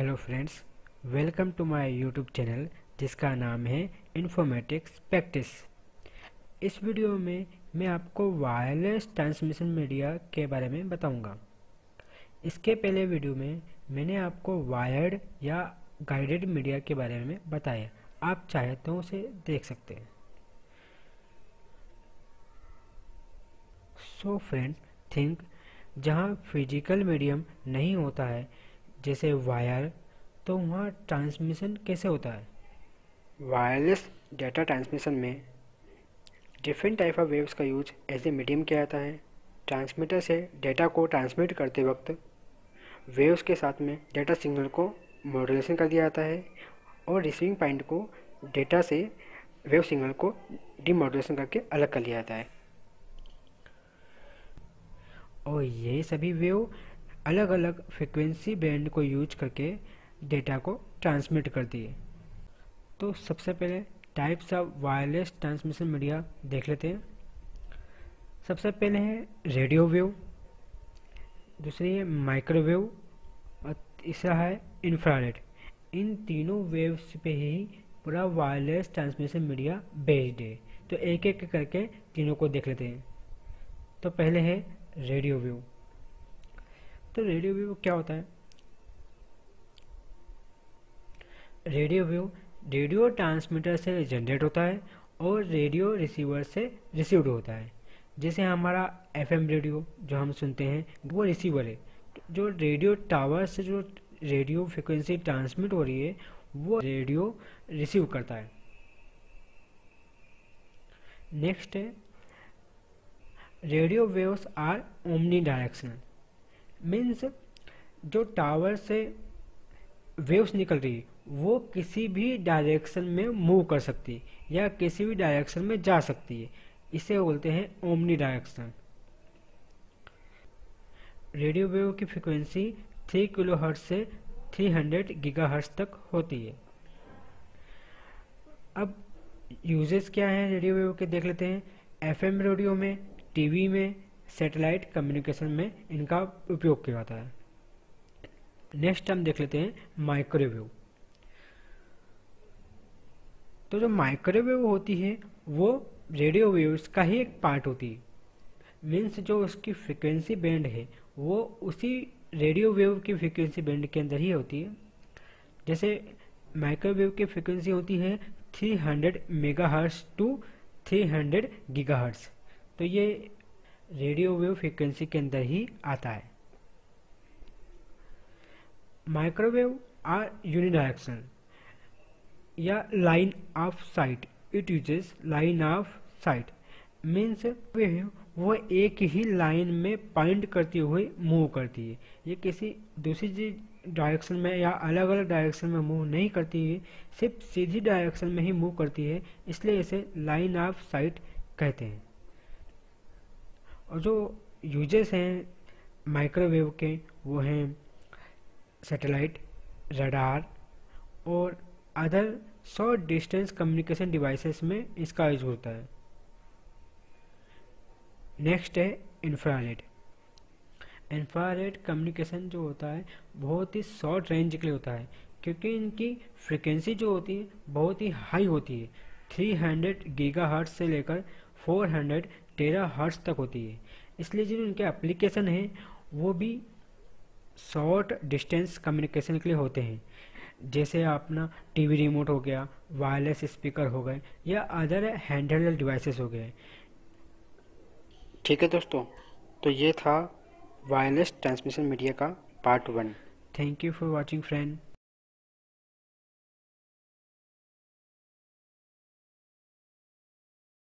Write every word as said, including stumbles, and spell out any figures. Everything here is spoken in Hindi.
Hello friends, welcome to my YouTube channel जिसका नाम है इन्फॉर्मेटिक्स प्रैक्टिस। इस वीडियो में मैं आपको वायरलेस ट्रांसमिशन मीडिया के बारे में बताऊंगा। इसके पहले वीडियो में मैंने आपको वायर्ड या गाइडेड मीडिया के बारे में बताया, आप चाहे तो उसे देख सकते हैं। सो फ्रेंड थिंक, जहाँ फिजिकल मीडियम नहीं होता है जैसे वायर, तो वहाँ ट्रांसमिशन कैसे होता है? वायरलेस डाटा ट्रांसमिशन में डिफरेंट टाइप ऑफ वेव्स का यूज एज ए मीडियम किया जाता है। ट्रांसमीटर से डाटा को ट्रांसमिट करते वक्त वेव्स के साथ में डाटा सिग्नल को मॉड्यूलेशन कर दिया जाता है और रिसीविंग पॉइंट को डाटा से वेव सिग्नल को डिमॉड्यूलेशन करके अलग कर लिया जाता है और ये सभी वेव अलग अलग फ्रिक्वेंसी बैंड को यूज करके डेटा को ट्रांसमिट करती है। तो सबसे पहले types of wireless transmission media देख लेते हैं। सबसे पहले है रेडियो वेव, दूसरी है माइक्रोवेव और तीसरा है इंफ्रारेड। इन तीनों वेव्स पे ही पूरा वायरलेस ट्रांसमिशन मीडिया बेस्ड है। तो एक एक करके तीनों को देख लेते हैं। तो पहले है रेडियो वेव। तो रेडियो वेव क्या होता है? रेडियो वेव रेडियो ट्रांसमीटर से जनरेट होता है और रेडियो रिसीवर से रिसीव्ड होता है। जैसे हमारा एफएम रेडियो जो हम सुनते हैं वो रिसीवर है, जो रेडियो टावर से जो रेडियो फ्रिक्वेंसी ट्रांसमिट हो रही है वो रेडियो रिसीव करता है। नेक्स्ट है radio waves are omni directional, means जो टावर से वेव्स निकल रही है वो किसी भी डायरेक्शन में मूव कर सकती है या किसी भी डायरेक्शन में जा सकती है। इसे बोलते हैं ओमनी डायरेक्शन। रेडियो वेव की फ्रिक्वेंसी तीन किलोहर्ट्ज़ से तीन सौ गीगाहर्ट्ज़ तक होती है। अब यूजेस क्या हैं रेडियो वेव के देख लेते हैं। एफएम रेडियो में, टीवी में, सैटेलाइट कम्युनिकेशन में इनका उपयोग किया जाता है। नेक्स्ट हम देख लेते हैं माइक्रोवेव। तो जो माइक्रोवेव होती है वो रेडियो वेव्स का ही एक पार्ट होती है, मीन्स जो उसकी फ्रिक्वेंसी बैंड है वो उसी रेडियो वेव की फ्रिक्वेंसी बैंड के अंदर ही होती है। जैसे माइक्रोवेव की फ्रिक्वेंसी होती है तीन सौ मेगाहर्ट्ज़ टू तीन सौ गीगाहर्ट्ज़, तो ये रेडियो वेव फ्रिक्वेंसी के अंदर ही आता है। माइक्रोवेव आर यूनिडायरेक्शनल या line of sight, it uses line of sight, means वो एक ही लाइन में पॉइंट करती हुई मूव करती है, ये किसी दूसरी डायरेक्शन में या अलग अलग डायरेक्शन में मूव नहीं करती है, सिर्फ सीधी डायरेक्शन में ही मूव करती है, इसलिए इसे लाइन ऑफ साइट कहते हैं। और जो यूजेस हैं माइक्रोवेव के वो हैं सैटेलाइट, रडार और other short distance communication devices में इसका यूज होता है। नेक्स्ट है इंफ्रारेड। इंफ्रारेड कम्युनिकेशन जो होता है बहुत ही शॉर्ट रेंज के लिए होता है, क्योंकि इनकी फ्रिक्वेंसी जो होती है बहुत ही हाई होती है, तीन सौ गीगाहर्ट्ज़ से लेकर चार सौ टेरा हर्ट्ज़ तक होती है, इसलिए जो इनके एप्लीकेशन हैं वो भी शॉर्ट डिस्टेंस कम्युनिकेशन के लिए होते हैं। जैसे अपना टीवी रिमोट हो गया, वायरलेस स्पीकर हो गए या अदर हैंडहेल्ड डिवाइसेस हो गए। ठीक है दोस्तों, तो ये था वायरलेस ट्रांसमिशन मीडिया का part one. Thank you for watching friend.